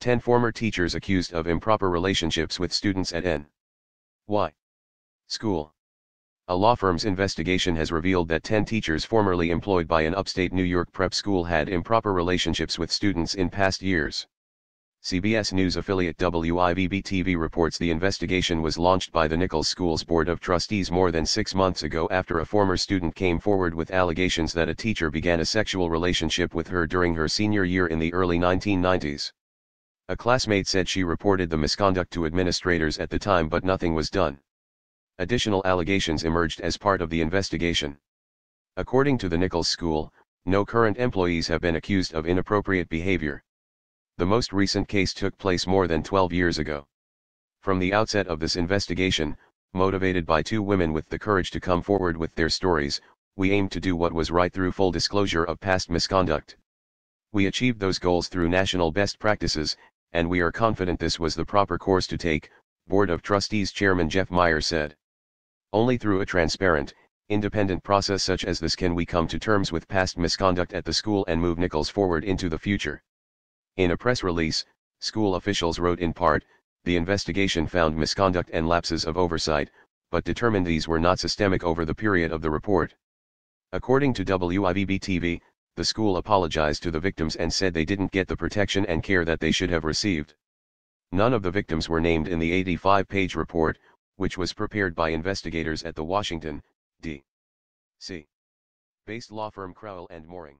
10 former teachers accused of improper relationships with students at N.Y. School. A law firm's investigation has revealed that 10 teachers formerly employed by an upstate New York prep school had improper relationships with students in past years. CBS News affiliate WIVB-TV reports the investigation was launched by the Nichols School's Board of Trustees more than 6 months ago after a former student came forward with allegations that a teacher began a sexual relationship with her during her senior year in the early 1990s. A classmate said she reported the misconduct to administrators at the time, but nothing was done. Additional allegations emerged as part of the investigation. According to the Nichols School, no current employees have been accused of inappropriate behavior. The most recent case took place more than 12 years ago. From the outset of this investigation, motivated by two women with the courage to come forward with their stories, we aimed to do what was right through full disclosure of past misconduct. We achieved those goals through national best practices, and we are confident this was the proper course to take, Board of Trustees Chairman Jeff Meyer said. Only through a transparent, independent process such as this can we come to terms with past misconduct at the school and move Nichols forward into the future. In a press release, school officials wrote in part, the investigation found misconduct and lapses of oversight, but determined these were not systemic over the period of the report. According to WIVB-TV, the school apologized to the victims and said they didn't get the protection and care that they should have received. None of the victims were named in the 85-page report, which was prepared by investigators at the Washington, D.C.-based law firm Crowell and Moring.